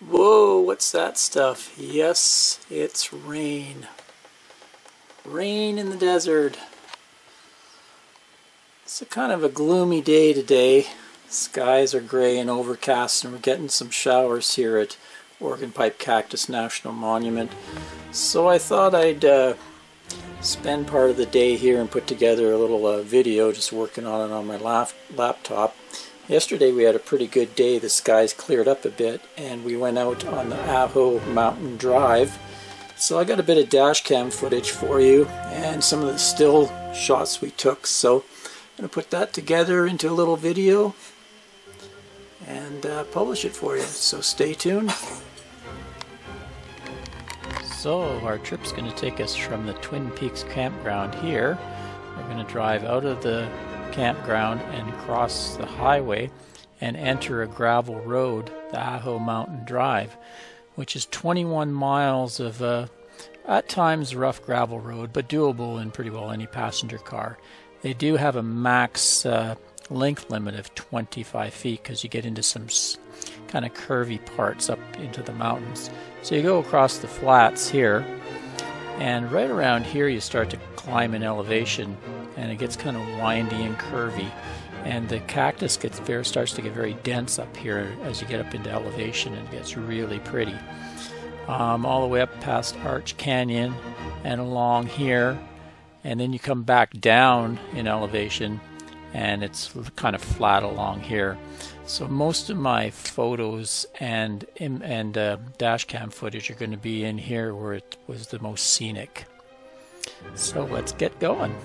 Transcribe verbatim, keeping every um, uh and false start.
Whoa, what's that stuff? Yes, it's rain. Rain in the desert. It's a kind of a gloomy day today. Skies are gray and overcast, and we're getting some showers here at Organ Pipe Cactus National Monument. So I thought I'd uh, spend part of the day here and put together a little uh, video, just working on it on my lap laptop. Yesterday we had a pretty good day. The skies cleared up a bit and we went out on the Ajo Mountain Drive. So I got a bit of dash cam footage for you and some of the still shots we took. So I'm going to put that together into a little video and uh, publish it for you. So stay tuned. So our trip's going to take us from the Twin Peaks Campground here. We're going to drive out of the campground and cross the highway and enter a gravel road, the Ajo Mountain Drive, which is twenty-one miles of uh, at times rough gravel road, but doable in pretty well any passenger car. They do have a max uh, length limit of twenty-five feet because you get into some kind of curvy parts up into the mountains. So you go across the flats here, and right around here you start to climb in elevation, and it gets kind of windy and curvy, and the cactus gets very, starts to get very dense up here as you get up into elevation, and it gets really pretty. Um, all the way up past Arch Canyon and along here, and then you come back down in elevation and it's kind of flat along here. So most of my photos and and uh, dash cam footage are going to be in here where it was the most scenic. So let's get going.